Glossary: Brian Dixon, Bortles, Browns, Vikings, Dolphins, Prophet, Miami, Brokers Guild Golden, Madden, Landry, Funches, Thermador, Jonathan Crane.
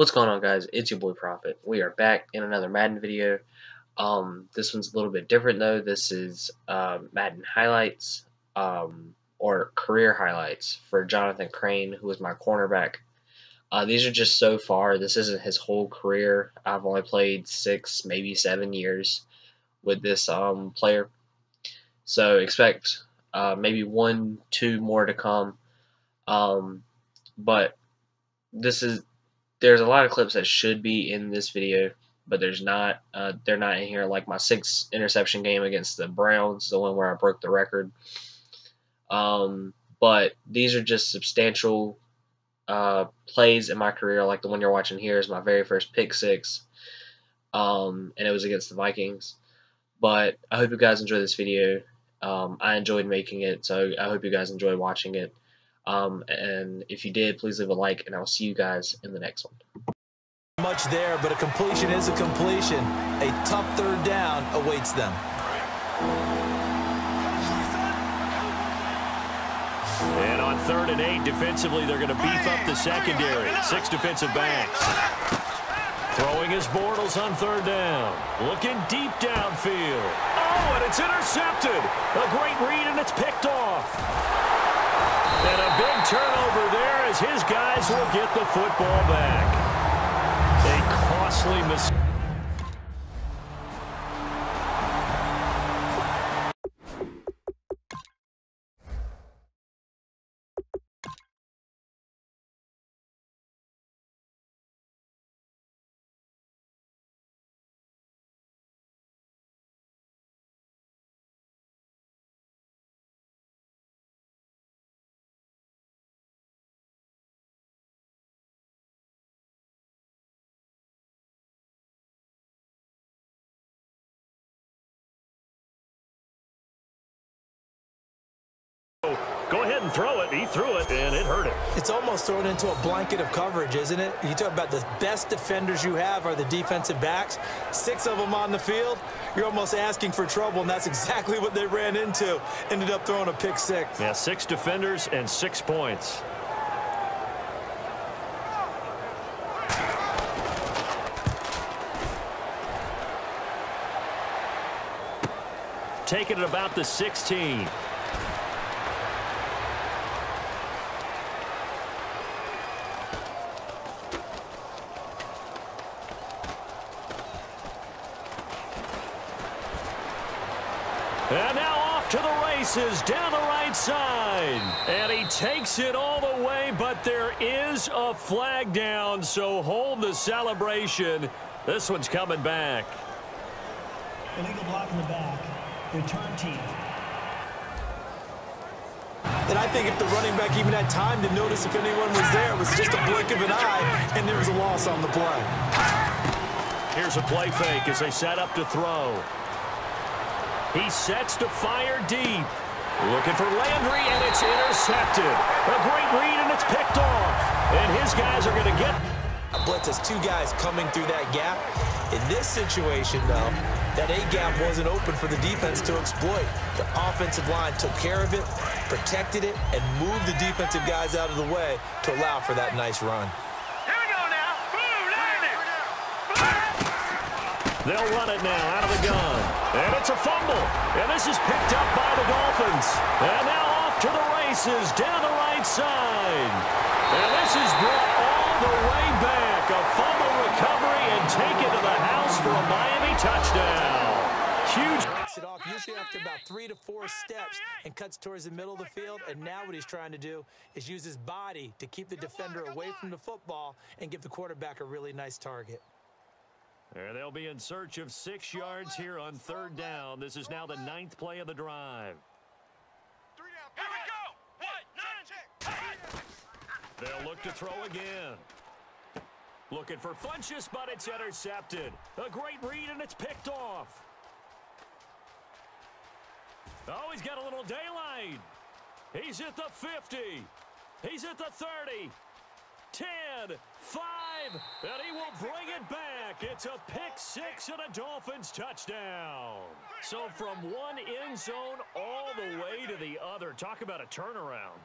What's going on, guys? It's your boy Prophet. We are back in another Madden video. This one's a little bit different though. This is Madden highlights or career highlights for Jonathan Crane, who was my cornerback. These are just so far. This isn't his whole career. I've only played 6, maybe 7 years with this player. So expect maybe 1, 2 more to come. But this is. There's a lot of clips that should be in this video, but there's not. They're not in here, like my 6th interception game against the Browns, the one where I broke the record. But these are just substantial plays in my career, like the one you're watching here is my very first pick six, and it was against the Vikings. But I hope you guys enjoy this video. I enjoyed making it, so I hope you guys enjoy watching it. And if you did, please leave a like, and I'll see you guys in the next one. Much there, but a completion is a completion. A tough 3rd down awaits them. And on 3rd and 8, defensively, they're going to beef up the secondary. 6 defensive backs. Throwing his Bortles on 3rd down. Looking deep downfield. Oh, and it's intercepted. A great read, and it's picked off. And a big turnover there as his guys will get the football back. A costly mistake. Go ahead and throw it. He threw it, and it hurt it. It's almost thrown into a blanket of coverage, isn't it? You talk about the best defenders you have are the defensive backs. 6 of them on the field. You're almost asking for trouble, and that's exactly what they ran into. Ended up throwing a pick six. Yeah, 6 defenders and 6 points. Taking it about the 16. And now off to the races, down the right side. And he takes it all the way, but there is a flag down, so hold the celebration. This one's coming back. Illegal block in the back. Return team. And I think if the running back even had time to notice if anyone was there, it was just a blink of an eye, and there was a loss on the play. Here's a play fake as they set up to throw. He sets to fire deep. Looking for Landry, and it's intercepted. A great read, and it's picked off. And his guys are going to get... A blitz has 2 guys coming through that gap. In this situation, though, that A gap wasn't open for the defense to exploit. The offensive line took care of it, protected it, and moved the defensive guys out of the way to allow for that nice run. Here we go now. Boom, Landry. They'll run it now out of the gun. And it's a fumble. And this is picked up by the Dolphins. And now off to the races, down the right side. And this is brought all the way back. A fumble recovery and taken to the house for a Miami touchdown. Huge. Usually after about 3 to 4 steps and cuts towards the middle of the field. And now what he's trying to do is use his body to keep the defender away from the football and give the quarterback a really nice target. There they'll be in search of 6 yards here on 3rd down. This is now the 9th play of the drive. 3 down. Here we go. 1, 9, 10. They'll look to throw again. Looking for Funches, but it's intercepted. A great read, and it's picked off. Oh, he's got a little daylight. He's at the 50. He's at the 30. 10, 5, and he will bring it back. It's a pick six and a Dolphins touchdown. So from one end zone all the way to the other, talk about a turnaround.